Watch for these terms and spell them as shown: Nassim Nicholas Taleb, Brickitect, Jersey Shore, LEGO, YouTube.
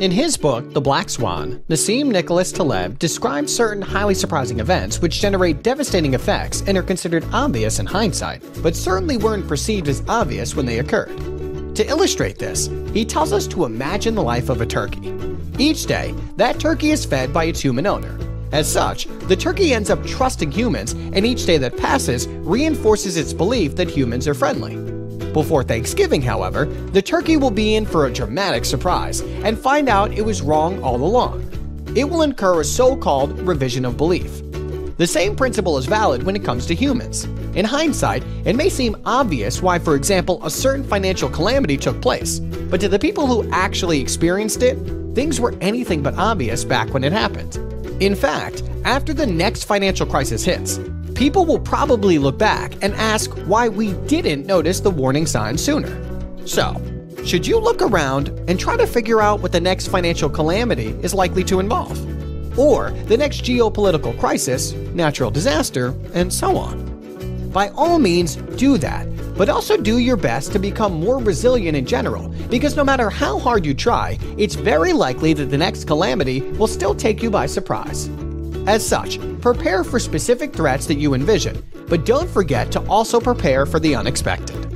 In his book, The Black Swan, Nassim Nicholas Taleb describes certain highly surprising events which generate devastating effects and are considered obvious in hindsight, but certainly weren't perceived as obvious when they occurred. To illustrate this, he tells us to imagine the life of a turkey. Each day, that turkey is fed by its human owner. As such, the turkey ends up trusting humans, and each day that passes reinforces its belief that humans are friendly. Before Thanksgiving, however, the turkey will be in for a dramatic surprise and find out it was wrong all along. It will incur a so-called revision of belief. The same principle is valid when it comes to humans. In hindsight, it may seem obvious why, for example, a certain financial calamity took place, but to the people who actually experienced it, things were anything but obvious back when it happened. In fact, after the next financial crisis hits, people will probably look back and ask why we didn't notice the warning signs sooner. So, should you look around and try to figure out what the next financial calamity is likely to involve? Or the next geopolitical crisis, natural disaster, and so on. By all means, do that, but also do your best to become more resilient in general, because no matter how hard you try, it's very likely that the next calamity will still take you by surprise. As such, prepare for specific threats that you envision, but don't forget to also prepare for the unexpected.